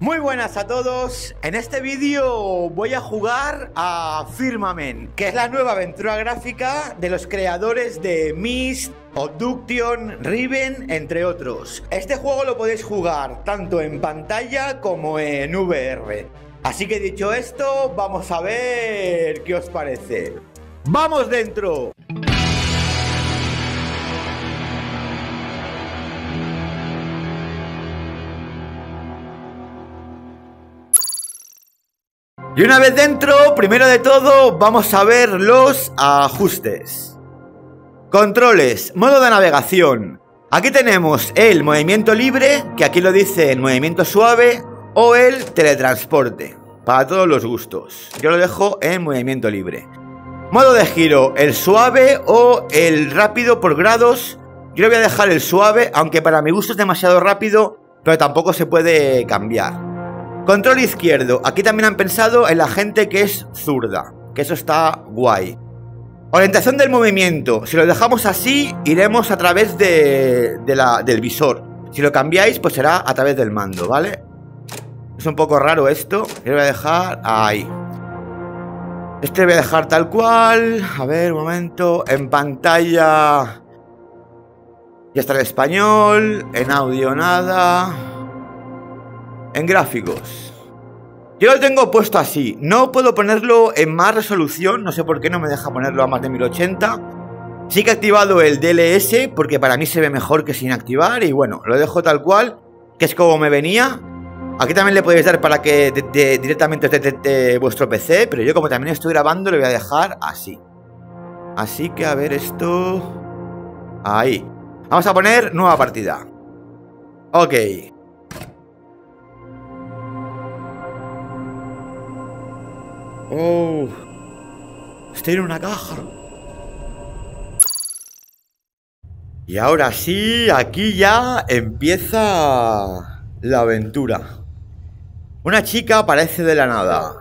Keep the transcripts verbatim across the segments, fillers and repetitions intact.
Muy buenas a todos. En este vídeo voy a jugar a Firmament, que es la nueva aventura gráfica de los creadores de Myst, Obduction, Riven, entre otros. Este juego lo podéis jugar tanto en pantalla como en V R. Así que dicho esto, vamos a ver qué os parece. ¡Vamos dentro! Y una vez dentro, primero de todo, vamos a ver los ajustes. Controles, modo de navegación. Aquí tenemos el movimiento libre, que aquí lo dice el movimiento suave, o el teletransporte, para todos los gustos. Yo lo dejo en movimiento libre. Modo de giro, el suave o el rápido por grados. Yo lo voy a dejar el suave, aunque para mi gusto es demasiado rápido, pero tampoco se puede cambiar. Control izquierdo, aquí también han pensado en la gente que es zurda, que eso está guay. Orientación del movimiento, si lo dejamos así, iremos a través de, de la, del visor. Si lo cambiáis, pues será a través del mando, ¿vale? Es un poco raro esto, yo lo voy a dejar ahí. Este lo voy a dejar tal cual, a ver, un momento, en pantalla ya está en español, en audio nada. En gráficos yo lo tengo puesto así. No puedo ponerlo en más resolución, no sé por qué no me deja ponerlo a más de mil ochenta. Sí que he activado el D L S S porque para mí se ve mejor que sin activar. Y bueno, lo dejo tal cual, que es como me venía. Aquí también le podéis dar para que te, te, directamente te, te, te, vuestro P C, pero yo como también estoy grabando, lo voy a dejar así. Así que a ver esto. Ahí. Vamos a poner nueva partida. Ok. Oh, estoy en una caja. Y ahora sí, aquí ya empieza la aventura. Una chica aparece de la nada.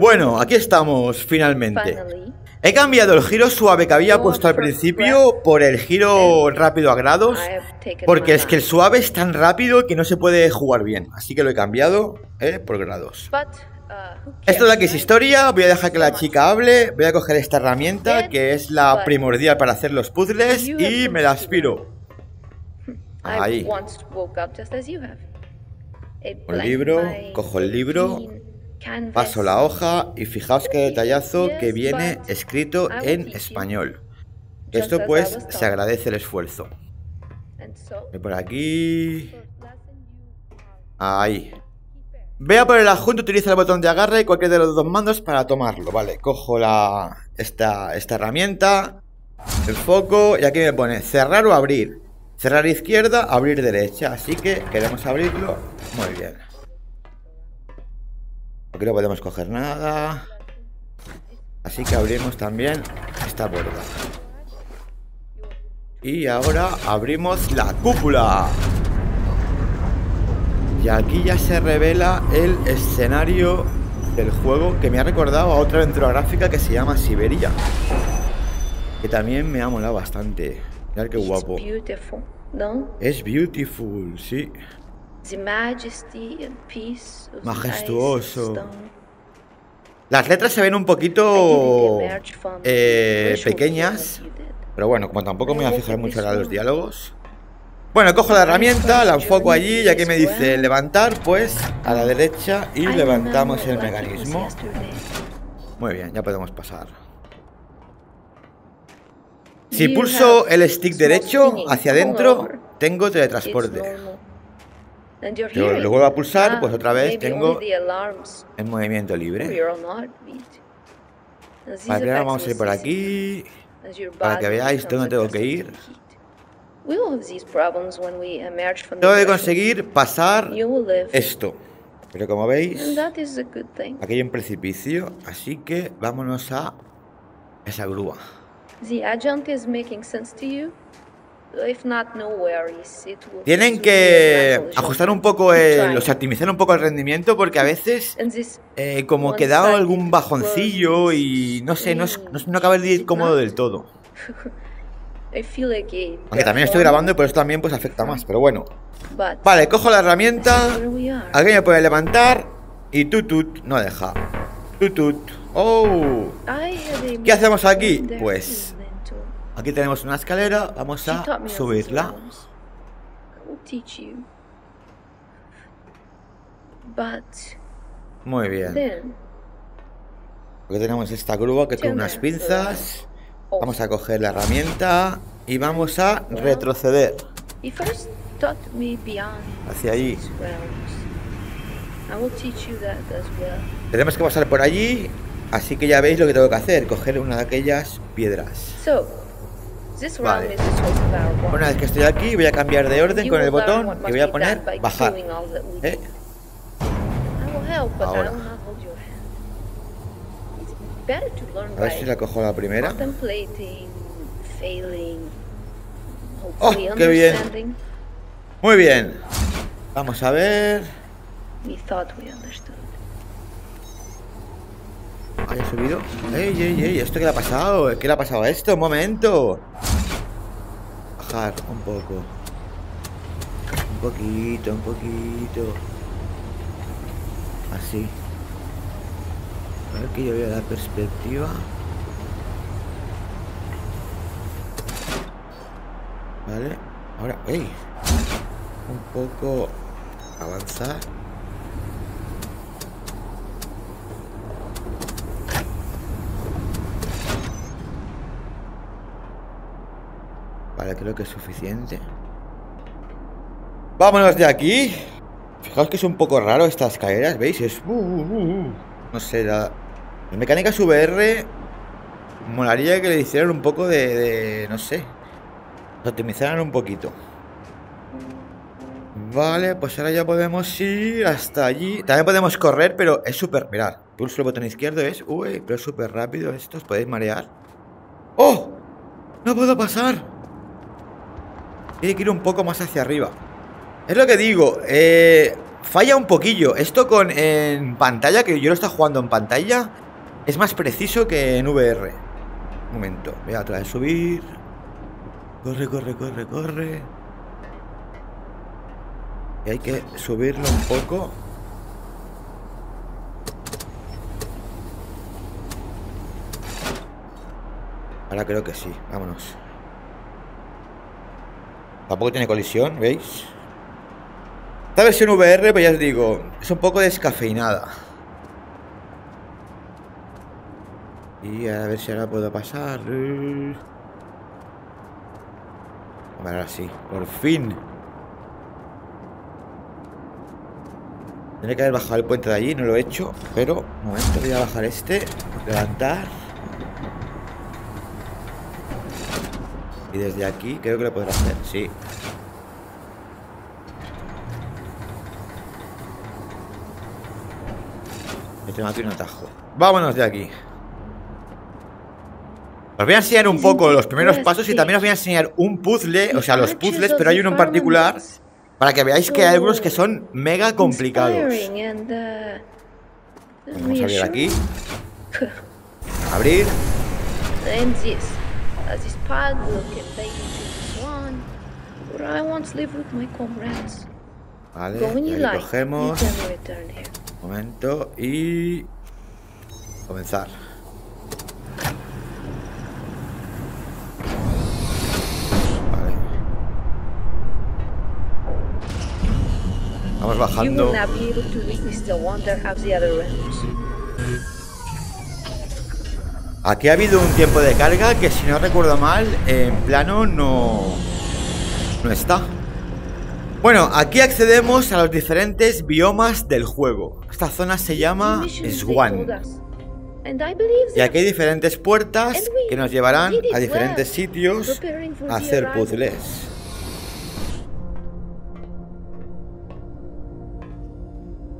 Bueno, aquí estamos finalmente. He cambiado el giro suave que había puesto al principio por el giro rápido a grados, porque es que el suave es tan rápido que no se puede jugar bien. Así que lo he cambiado eh, por grados. Esto de aquí es historia, voy a dejar que la chica hable. Voy a coger esta herramienta que es la primordial para hacer los puzzles y me la aspiro. Ahí. Un libro, cojo el libro, paso la hoja y fijaos qué detallazo que viene escrito en español. Esto pues se agradece el esfuerzo. Voy por aquí. Ahí. Ve a por el adjunto, utiliza el botón de agarre y cualquier de los dos mandos para tomarlo. Vale, cojo la, esta, esta herramienta, enfoco y aquí me pone cerrar o abrir. Cerrar izquierda, abrir derecha. Así que queremos abrirlo. Muy bien. Aquí no podemos coger nada. Así que abrimos también esta puerta. Y ahora abrimos la cúpula. Y aquí ya se revela el escenario del juego, que me ha recordado a otra aventura gráfica que se llama Siberia, que también me ha molado bastante. Mirad qué guapo. Es beautiful, ¿no? Es beautiful, sí. Majestuoso. Las letras se ven un poquito eh, pequeñas, pero bueno, como tampoco me voy a fijar mucho en los diálogos. Bueno, cojo la herramienta, la enfoco allí y aquí me dice levantar, pues a la derecha y levantamos el mecanismo. Muy bien, ya podemos pasar. Si pulso el stick derecho hacia adentro, tengo teletransporte. Yo lo vuelvo a pulsar, pues otra vez tengo el movimiento libre. Vale, ahora vamos a ir por aquí, para que veáis dónde tengo que ir. Tengo que conseguir pasar esto. Pero como veis, aquí hay un precipicio, así que vámonos a esa grúa. Tienen que ajustar un poco, el, o sea, optimizar un poco el rendimiento, porque a veces eh, como que da algún bajoncillo y no sé, no, es, no acaba de ir cómodo del todo. Aunque también estoy grabando y por eso también pues afecta más, pero bueno. Vale, cojo la herramienta. Aquí me puede levantar. Y tutut, no deja. Tutut. Oh. ¿Qué hacemos aquí? Pues aquí tenemos una escalera. Vamos a subirla. Muy bien. Aquí tenemos esta grúa que tiene unas pinzas. Vamos a coger la herramienta y vamos a retroceder hacia allí. Tenemos que pasar por allí, así que ya veis lo que tengo que hacer, coger una de aquellas piedras. Vale. Una vez que estoy aquí voy a cambiar de orden con el botón y voy a poner bajar. ¿Eh? Ahora. A ver si la cojo la primera. ¡Oh, qué bien! Muy bien. Vamos a ver. ¿Haya subido? ¡Ey, ey, ey! ¿Esto qué le ha pasado? ¿Qué le ha pasado a esto? ¡Un momento! Bajar un poco. Un poquito, un poquito. Así. A ver que yo vea la perspectiva. Vale, ahora, ey, un poco avanzar. Vale, creo que es suficiente. Vámonos de aquí. Fijaos que es un poco raro estas escaleras, ¿veis? Es... Uh, uh, uh. No sé, la... En mecánicas V R molaría que le hicieran un poco de... de no sé, optimizaran un poquito. Vale, pues ahora ya podemos ir hasta allí. También podemos correr, pero es súper... Mirad, pulso el botón izquierdo, es... Uy, pero es súper rápido esto, os podéis marear. ¡Oh! ¡No puedo pasar! Tiene que ir un poco más hacia arriba. Es lo que digo, eh... falla un poquillo. Esto con en pantalla, que yo lo estoy jugando en pantalla, es más preciso que en V R. Un momento, voy a tratar de subir. Corre, corre, corre, corre. Y hay que subirlo un poco. Ahora creo que sí, vámonos. Tampoco tiene colisión, ¿veis? Esta versión V R, pues ya os digo, es un poco descafeinada. Y a ver si ahora puedo pasar. Vale, ahora sí, por fin. Tendría que haber bajado el puente de allí, no lo he hecho. Pero, un momento, voy a bajar este. Levantar. Y desde aquí creo que lo podré hacer, sí. Aquí un atajo. Vámonos de aquí. Os voy a enseñar un poco los primeros pasos y también os voy a enseñar un puzzle, o sea, los puzzles, pero hay uno en particular para que veáis que hay algunos que son mega complicados. Vamos a abrir aquí. Abrir. Vale, lo cogemos. Momento y comenzar. Vale. Vamos bajando. Aquí ha habido un tiempo de carga que, si no recuerdo mal, en plano no, no está. Bueno, aquí accedemos a los diferentes biomas del juego. Esta zona se llama Swan. Y aquí hay diferentes puertas que nos llevarán a diferentes sitios a hacer puzzles.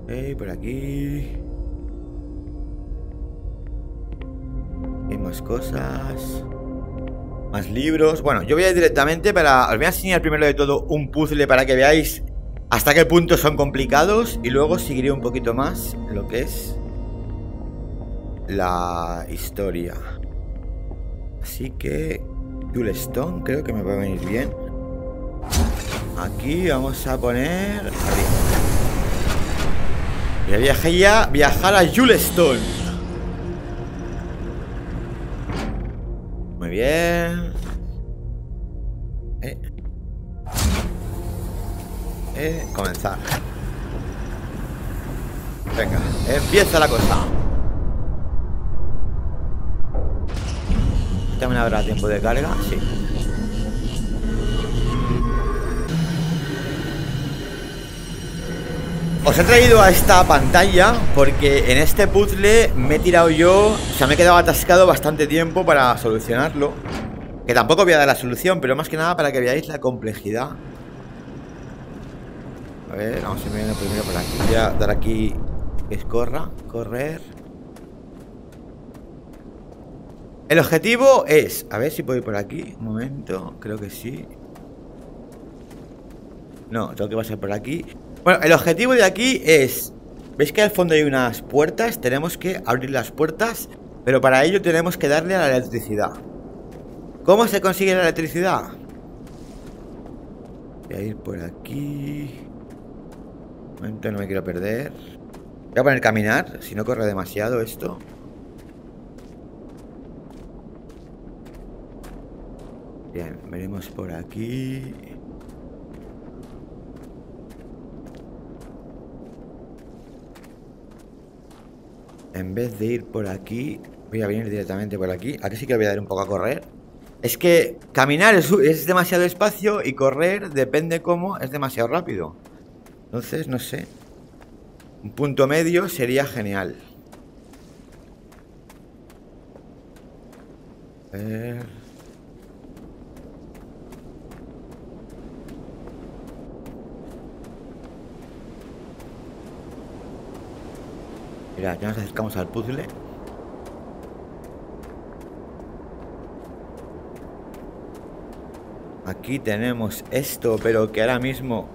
Ok, por aquí. Hay más cosas. Más libros. Bueno, yo voy a ir directamente para... Os voy a enseñar primero de todo un puzzle para que veáis hasta qué punto son complicados. Y luego seguiré un poquito más lo que es la historia. Así que... Yulestone creo que me va a venir bien. Aquí vamos a poner... Arriba. Voy a viajar ya, viajar a Yulestone. Muy bien. Eh. Eh, comenzar. Venga, empieza la cosa. También habrá tiempo de carga, sí. Os he traído a esta pantalla porque en este puzzle me he tirado yo, o sea, me he quedado atascado bastante tiempo para solucionarlo. Que tampoco voy a dar la solución, pero más que nada para que veáis la complejidad. A ver, vamos a ir viendo primero por aquí. Voy a dar aquí que es corra, correr. El objetivo es... A ver si puedo ir por aquí. Un momento, creo que sí. No, tengo que pasar por aquí. Bueno, el objetivo de aquí es... ¿Veis que al fondo hay unas puertas? Tenemos que abrir las puertas, pero para ello tenemos que darle a la electricidad. ¿Cómo se consigue la electricidad? Voy a ir por aquí. Un momento, no me quiero perder. Voy a poner caminar, si no corre demasiado esto. Bien, veremos por aquí. En vez de ir por aquí, voy a venir directamente por aquí. Aquí sí que voy a dar un poco a correr. Es que caminar es, es demasiado espacio y correr, depende cómo, es demasiado rápido. Entonces, no sé. Un punto medio sería genial. A ver... Mira, ya nos acercamos al puzzle. Aquí tenemos esto, pero que ahora mismo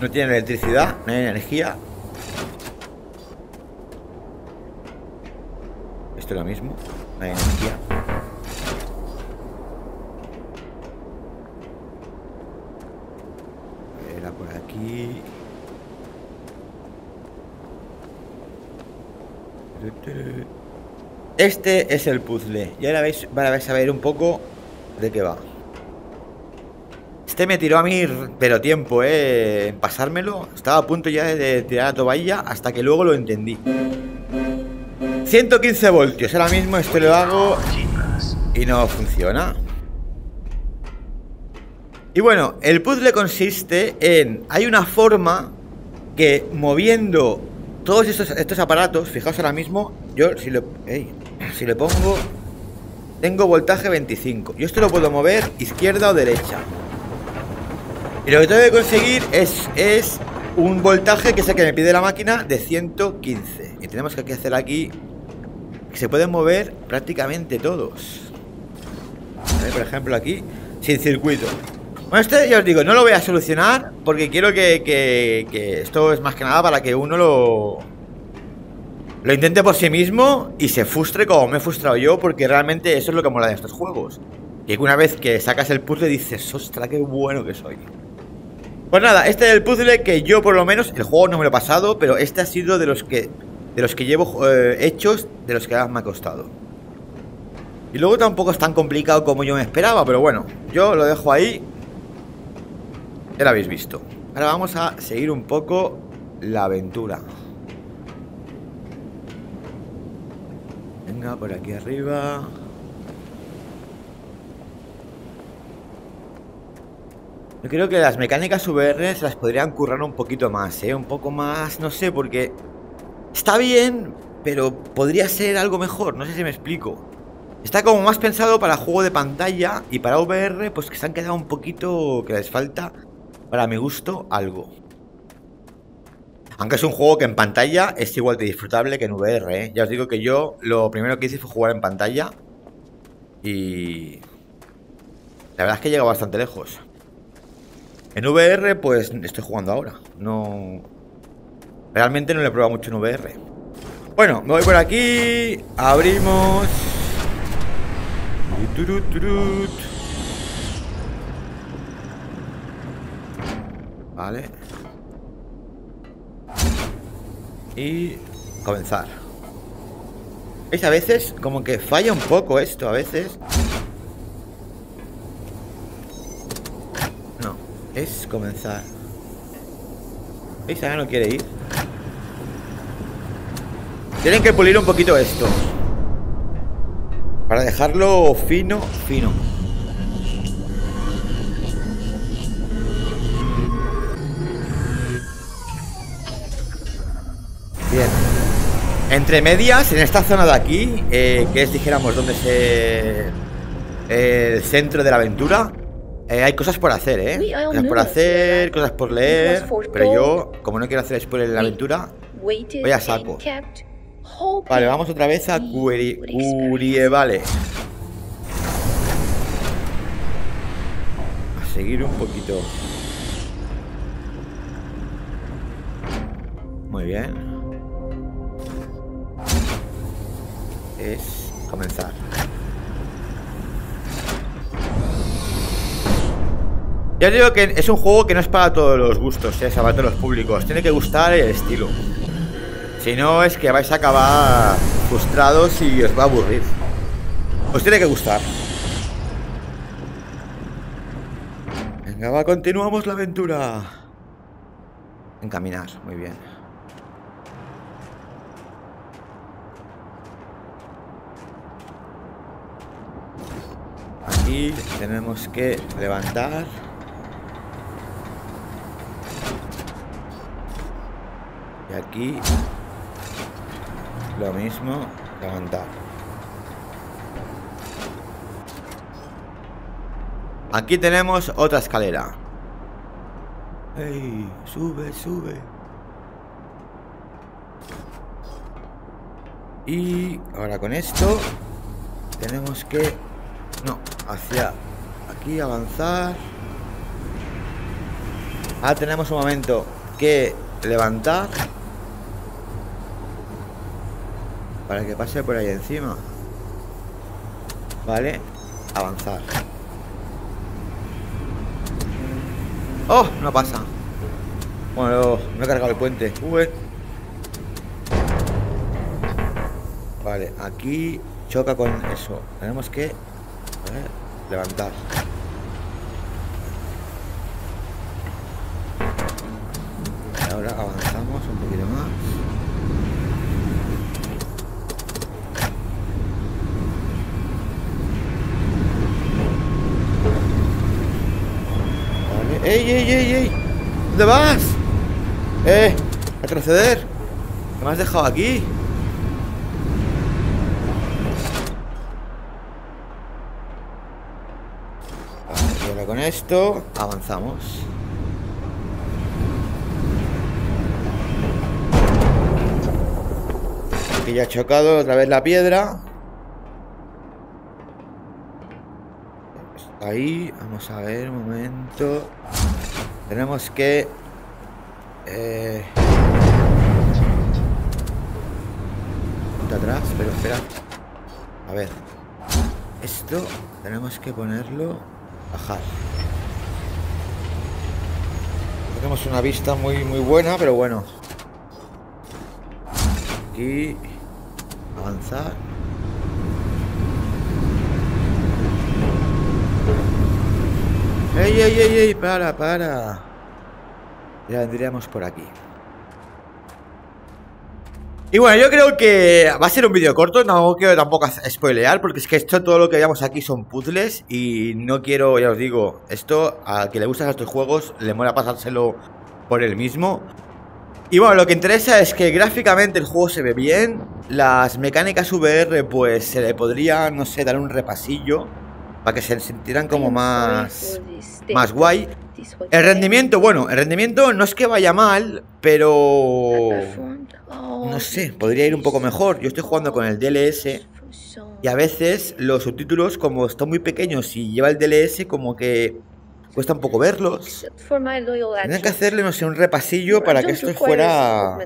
no tiene electricidad, no hay energía. Esto es lo mismo, no hay energía. Era por aquí. Este es el puzzle. Y ahora vais, ahora vais a ver un poco de qué va. Este me tiró a mí, pero tiempo, eh, en pasármelo. Estaba a punto ya de tirar la toalla hasta que luego lo entendí. ciento quince voltios. Ahora mismo esto lo hago y no funciona. Y bueno, el puzzle consiste en... Hay una forma que moviendo... Todos estos, estos aparatos, fijaos ahora mismo, yo si le, hey, si le pongo, tengo voltaje veinticinco. Yo esto lo puedo mover izquierda o derecha. Y lo que tengo que conseguir es, es un voltaje que es el que me pide la máquina de ciento quince. Y tenemos que hacer aquí, que se pueden mover prácticamente todos. A ver, por ejemplo aquí, sin circuito. Bueno, este ya os digo, no lo voy a solucionar porque quiero que, que, que esto es más que nada para que uno lo lo intente por sí mismo y se frustre como me he frustrado yo, porque realmente eso es lo que mola de estos juegos. Que una vez que sacas el puzzle dices, ostras, qué bueno que soy. Pues nada, este es el puzzle que yo por lo menos, el juego no me lo he pasado, pero este ha sido de los que de los que llevo eh, hechos, de los que más me ha costado. Y luego tampoco es tan complicado como yo me esperaba, pero bueno, yo lo dejo ahí. Ya lo habéis visto. Ahora vamos a seguir un poco la aventura. Venga, por aquí arriba. Yo creo que las mecánicas V R se las podrían currar un poquito más, ¿eh? Un poco más, no sé, porque... Está bien, pero podría ser algo mejor, no sé si me explico. Está como más pensado para juego de pantalla y para V R, pues que se han quedado un poquito... que les falta... Para mi gusto, algo. Aunque es un juego que en pantalla es igual de disfrutable que en V R, ¿eh? Ya os digo que yo lo primero que hice fue jugar en pantalla. Y... La verdad es que he llegado bastante lejos. En V R, pues estoy jugando ahora. No... Realmente no lo he probado mucho en V R. Bueno, me voy por aquí. Abrimos... Vale. Y comenzar. ¿Veis? A veces como que falla un poco esto, a veces. No, es comenzar. ¿Veis? Ahora no quiere ir. Tienen que pulir un poquito esto para dejarlo fino, fino. Bien. Entre medias, en esta zona de aquí, eh, que es, dijéramos, donde se... Eh, el centro de la aventura, eh, hay cosas por hacer, ¿eh? Cosas por hacer, cosas por leer. Pero yo, como no quiero hacer spoiler en la aventura, voy a saco. Vale, vamos otra vez a Curie... Curie, vale. A seguir un poquito. Muy bien. Es comenzar. Ya os digo que es un juego que no es para todos los gustos, ¿eh? Es para todos los públicos. Tiene que gustar el estilo. Si no, es que vais a acabar frustrados y os va a aburrir. Os tiene que gustar. Venga, va, continuamos la aventura. Encaminar, muy bien. Aquí tenemos que levantar. Y aquí... lo mismo, levantar. Aquí tenemos otra escalera. ¡Ey! Sube, sube. Y ahora con esto tenemos que... no, hacia aquí avanzar. Ahora tenemos un momento que levantar para que pase por ahí encima. Vale, avanzar. ¡Oh! No pasa. Bueno, no he cargado el puente. Uy. Vale, aquí choca con eso. Tenemos que, a ver, levantar. Y ahora avanzamos un poquito más. ¡Ey, ey, ey, ey! ¿Dónde vas? ¡Eh! ¡Retroceder! ¿Me has dejado aquí? Vale, y ahora con esto avanzamos. Aquí ya ha chocado otra vez la piedra. Ahí, vamos a ver un momento. Tenemos que eh... atrás, pero espera. A ver. Esto tenemos que ponerlo. Bajar. Tenemos una vista muy muy buena, pero bueno. Aquí. Avanzar. ¡Ey, ey, ey, ey! ¡Para, para! Ya vendríamos por aquí. Y bueno, yo creo que va a ser un vídeo corto. No quiero tampoco spoilear, porque es que esto, todo lo que veamos aquí son puzzles. Y no quiero, ya os digo, esto, a que le gustan estos juegos, le mola pasárselo por el mismo. Y bueno, lo que interesa es que gráficamente el juego se ve bien. Las mecánicas V R, pues se le podría, no sé, dar un repasillo para que se sintieran como más, más guay. El rendimiento, bueno, el rendimiento no es que vaya mal, pero... no sé, podría ir un poco mejor. Yo estoy jugando con el D L S S y a veces los subtítulos, como están muy pequeños y lleva el D L S S, como que cuesta un poco verlos. Tendría que hacerle, no sé, un repasillo para que esto fuera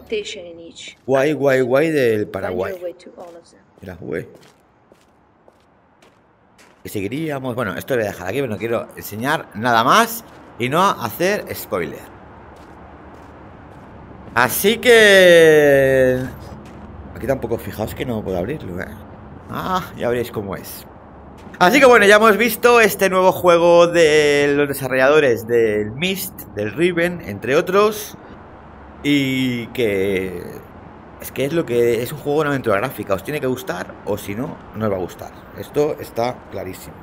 guay, guay, guay del Paraguay. Mira, güey. Que seguiríamos, bueno, esto lo voy a dejar aquí, pero no quiero enseñar nada más y no hacer spoiler. Así que... Aquí tampoco, fijaos que no puedo abrirlo, ¿eh? Ah, ya veréis cómo es. Así que bueno, ya hemos visto este nuevo juego de los desarrolladores del Myst, del Riven, entre otros. Y que... Es que es lo que es un juego de una aventura gráfica. Os tiene que gustar o si no, no os va a gustar. Esto está clarísimo.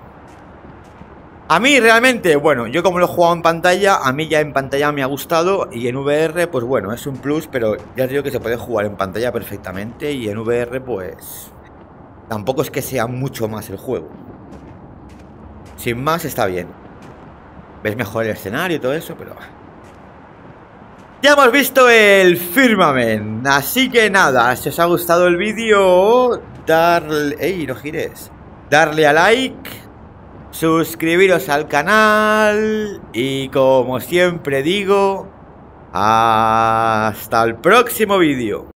A mí realmente, bueno, yo como lo he jugado en pantalla, a mí ya en pantalla me ha gustado. Y en V R, pues bueno, es un plus, pero ya os digo que se puede jugar en pantalla perfectamente. Y en V R, pues... Tampoco es que sea mucho más el juego. Sin más, está bien. Ves mejor el escenario y todo eso, pero... Ya hemos visto el Firmament. Así que nada, si os ha gustado el vídeo, darle... ¡Ey, no gires! Darle a like... Suscribiros al canal y como siempre digo, hasta el próximo vídeo.